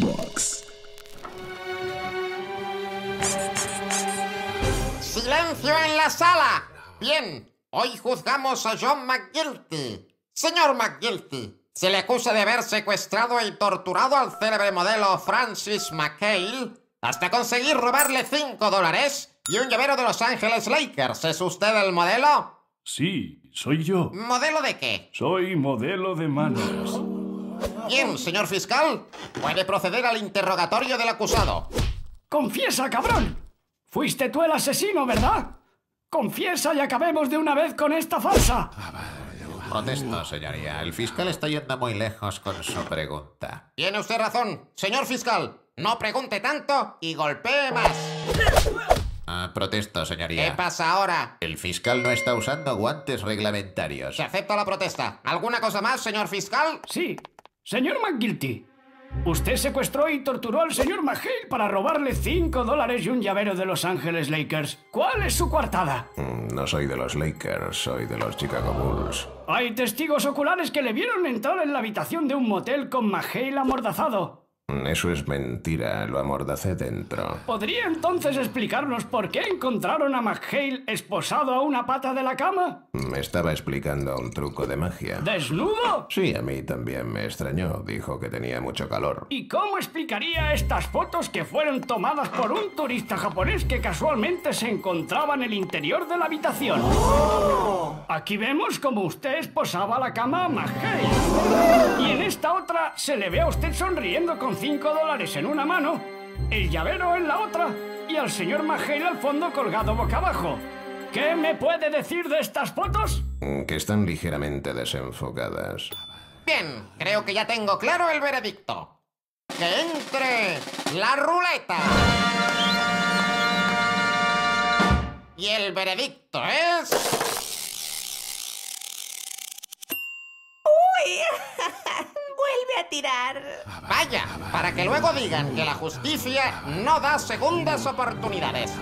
Box. ¡Silencio en la sala! Bien, hoy juzgamos a John McGuilty. Señor McGuilty, se le acusa de haber secuestrado y torturado al célebre modelo Francis McHale hasta conseguir robarle $5 y un llavero de Los Ángeles Lakers. ¿Es usted el modelo? Sí, soy yo. ¿Modelo de qué? Soy modelo de manos. Bien, señor fiscal. Puede proceder al interrogatorio del acusado. ¡Confiesa, cabrón! Fuiste tú el asesino, ¿verdad? ¡Confiesa y acabemos de una vez con esta farsa! Protesto, señoría. El fiscal está yendo muy lejos con su pregunta. Tiene usted razón, señor fiscal. No pregunte tanto y golpee más. Protesto, señoría. ¿Qué pasa ahora? El fiscal no está usando guantes reglamentarios. Se acepta la protesta. ¿Alguna cosa más, señor fiscal? Sí. Señor McGuilty, usted secuestró y torturó al señor McHale para robarle $5 y un llavero de Los Ángeles Lakers. ¿Cuál es su coartada? No soy de los Lakers, soy de los Chicago Bulls. Hay testigos oculares que le vieron entrar en la habitación de un motel con McHale amordazado. Eso es mentira, lo amordacé dentro. ¿Podría entonces explicarnos por qué encontraron a McHale esposado a una pata de la cama? Me estaba explicando un truco de magia. ¿Desnudo? Sí, a mí también me extrañó. Dijo que tenía mucho calor. ¿Y cómo explicaría estas fotos que fueron tomadas por un turista japonés que casualmente se encontraba en el interior de la habitación? ¡Oh! Aquí vemos cómo usted esposaba la cama a McHale. Y en esta otra se le ve a usted sonriendo con $5 en una mano, el llavero en la otra y al señor McHale al fondo colgado boca abajo. ¿Qué me puede decir de estas fotos? Que están ligeramente desenfocadas. Bien, creo que ya tengo claro el veredicto. ¡Que entre la ruleta! Y el veredicto es... ¡Uy! Vuelve a tirar. Vaya, para que luego digan que la justicia no da segundas oportunidades.